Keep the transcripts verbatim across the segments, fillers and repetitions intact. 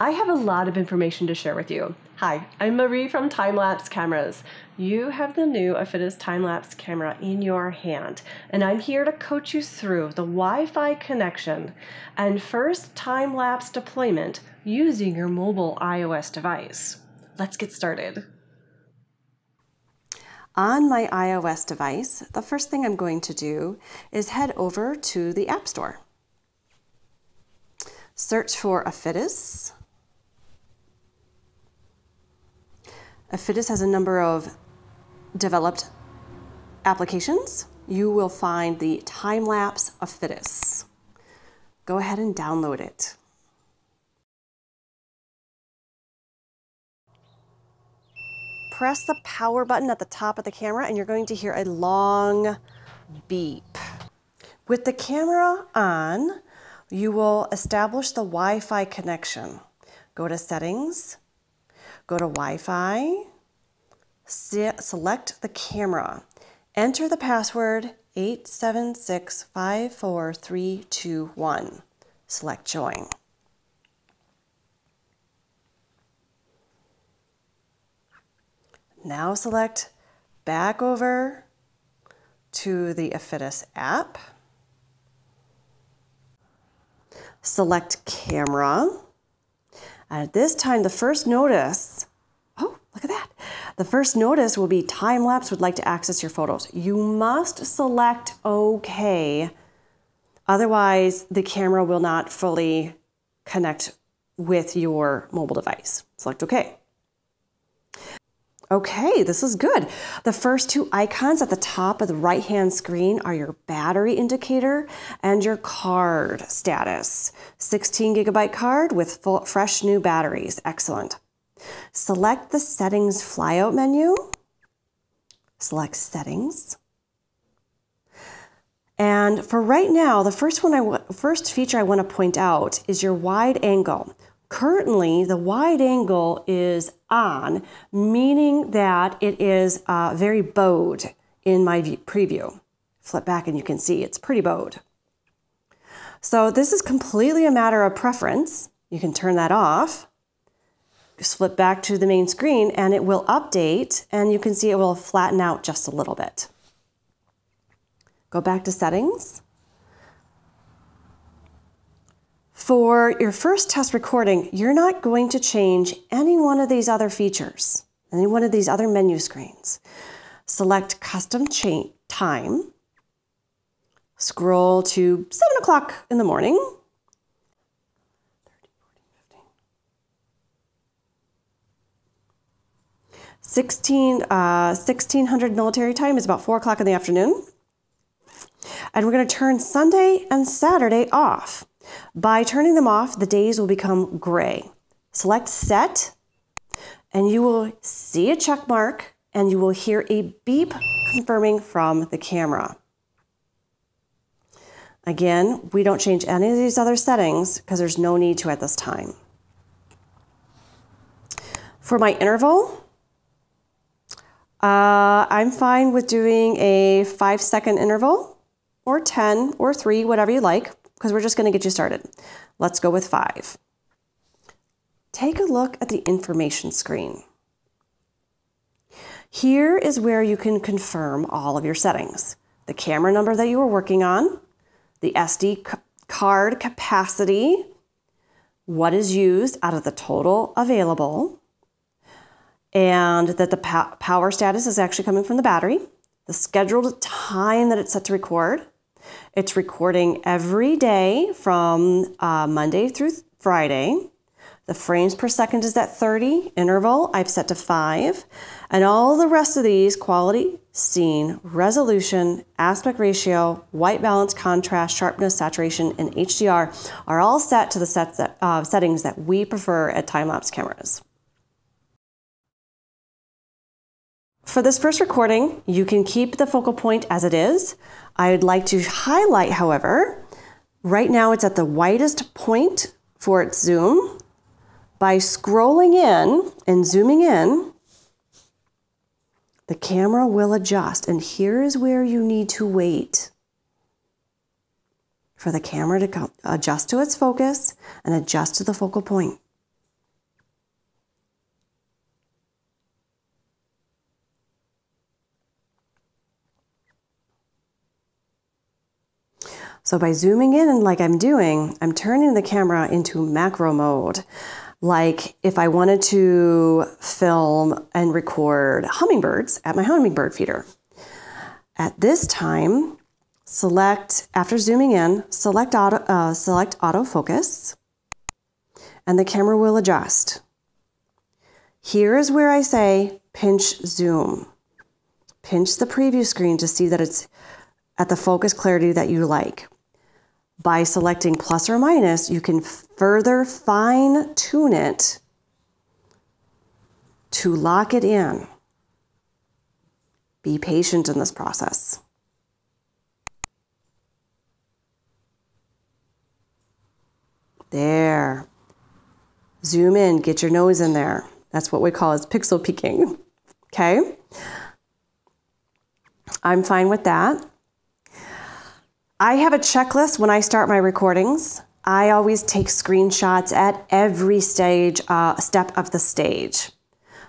I have a lot of information to share with you. Hi, I'm Marie from Time-lapse Cameras. You have the new Afidus time-lapse camera in your hand, and I'm here to coach you through the Wi-Fi connection and first time-lapse deployment using your mobile iOS device. Let's get started. On my iOS device, the first thing I'm going to do is head over to the App Store. Search for Afidus. Afidus has a number of developed applications. You will find the Time-lapse Afidus. Go ahead and download it. Press the power button at the top of the camera and you're going to hear a long beep. With the camera on, you will establish the Wi-Fi connection. Go to Settings, go to Wi-Fi, se select the camera. Enter the password eight seven six five four three two one. Select Join. Now select back over to the Afidus app. Select camera. At this time, the first notice, oh, look at that. The first notice will be time-lapse would like to access your photos. You must select OK. Otherwise, the camera will not fully connect with your mobile device. Select OK. Okay, this is good. The first two icons at the top of the right-hand screen are your battery indicator and your card status. sixteen gigabyte card with full, fresh new batteries. Excellent. Select the Settings flyout menu. Select Settings. And for right now, the first one I first feature I want to point out is your wide angle. Currently, the wide angle is on, meaning that it is uh, very bowed in my view, preview. Flip back and you can see it's pretty bowed. So this is completely a matter of preference. You can turn that off. Just flip back to the main screen and it will update, and you can see it will flatten out just a little bit. Go back to Settings. For your first test recording, you're not going to change any one of these other features, any one of these other menu screens. Select Custom Time. Scroll to seven o'clock in the morning. sixteen, uh, sixteen hundred military time is about four o'clock in the afternoon. And we're going to turn Sunday and Saturday off. By turning them off, the days will become gray. Select Set, and you will see a check mark, and you will hear a beep confirming from the camera. Again, we don't change any of these other settings because there's no need to at this time. For my interval, uh, I'm fine with doing a five second interval, or ten, or three, whatever you like, because we're just going to get you started. Let's go with five. Take a look at the information screen. Here is where you can confirm all of your settings. The camera number that you were working on, the S D card capacity, what is used out of the total available, and that the po- power status is actually coming from the battery, the scheduled time that it's set to record. It's recording every day from uh, Monday through Friday. The frames per second is at thirty. Interval I've set to five. And all the rest of these, quality, scene, resolution, aspect ratio, white balance, contrast, sharpness, saturation, and H D R are all set to the sets that, uh, settings that we prefer at time-lapse cameras. For this first recording, you can keep the focal point as it is. I would like to highlight, however, right now it's at the widest point for its zoom. By scrolling in and zooming in, the camera will adjust, and here's where you need to wait for the camera to adjust to its focus and adjust to the focal point. So by zooming in like I'm doing, I'm turning the camera into macro mode. Like if I wanted to film and record hummingbirds at my hummingbird feeder. At this time, select, after zooming in, select auto, uh, select autofocus, and the camera will adjust. Here is where I say pinch zoom. Pinch the preview screen to see that it's at the focus clarity that you like. By selecting plus or minus, you can further fine tune it to lock it in. Be patient in this process. There. Zoom in, get your nose in there. That's what we call as pixel peeking, okay? I'm fine with that. I have a checklist when I start my recordings. I always take screenshots at every stage, uh, step of the stage.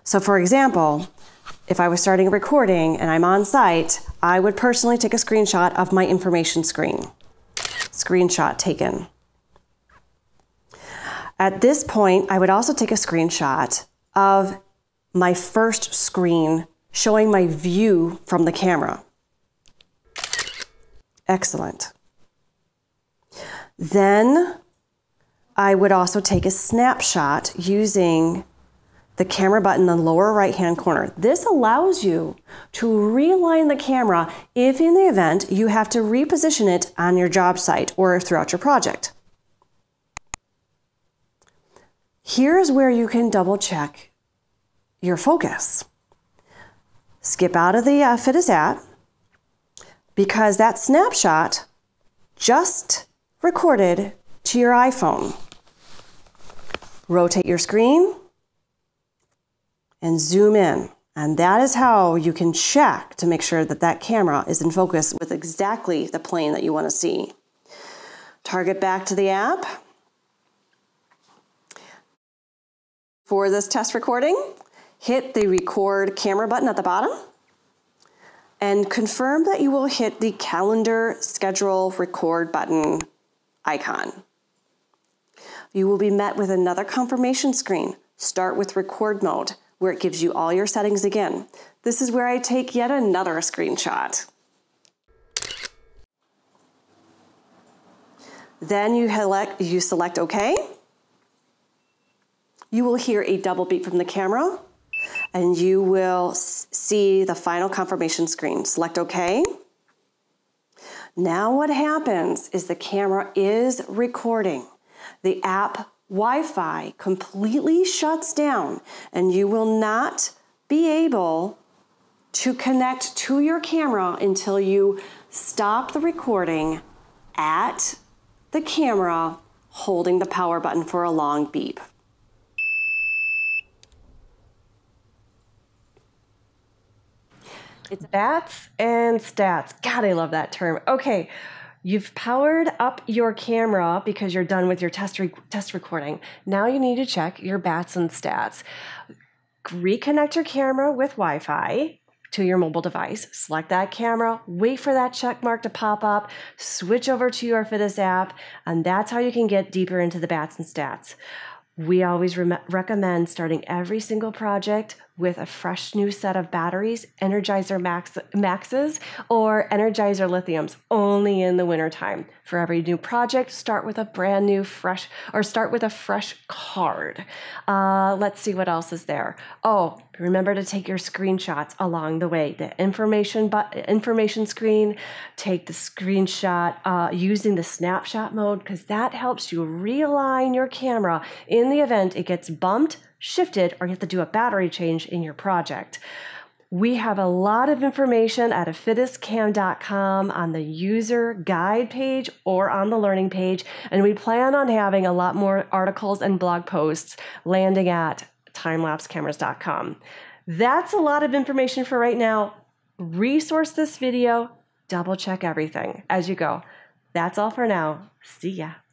So for example, if I was starting a recording and I'm on site, I would personally take a screenshot of my information screen. Screenshot taken. At this point, I would also take a screenshot of my first screen showing my view from the camera. Excellent. Then I would also take a snapshot using the camera button in the lower right-hand corner. This allows you to realign the camera if in the event you have to reposition it on your job site or throughout your project. Here's where you can double check your focus. Skip out of the Afidus app, because that snapshot just recorded to your iPhone. Rotate your screen and zoom in. And that is how you can check to make sure that that camera is in focus with exactly the plane that you want to see. Target back to the app. For this test recording, hit the record camera button at the bottom. And confirm that you will hit the calendar schedule record button icon. You will be met with another confirmation screen. Start with record mode, where it gives you all your settings again. This is where I take yet another screenshot. Then you select, you select OK. You will hear a double beep from the camera. And you will see the final confirmation screen. Select OK. Now what happens is the camera is recording. The app Wi-Fi completely shuts down and you will not be able to connect to your camera until you stop the recording at the camera holding the power button for a long beep. It's bats and stats. God, I love that term. Okay, you've powered up your camera because you're done with your test, re test recording. Now you need to check your bats and stats. Reconnect your camera with Wi-Fi to your mobile device. Select that camera, wait for that check mark to pop up, switch over to your Afidus app, and that's how you can get deeper into the bats and stats. We always re recommend starting every single project with a fresh new set of batteries, Energizer Max Maxes or Energizer Lithiums, only in the wintertime. For every new project, start with a brand new fresh, or start with a fresh card. Uh, let's see what else is there. Oh, remember to take your screenshots along the way. The information, but information screen, take the screenshot uh, using the snapshot mode, because that helps you realign your camera in the event it gets bumped, shifted, or you have to do a battery change in your project. We have a lot of information at Afidus Cam dot com on the user guide page or on the learning page, and we plan on having a lot more articles and blog posts landing at time lapse cameras dot com. That's a lot of information for right now. Resource this video, double check everything as you go. That's all for now. See ya.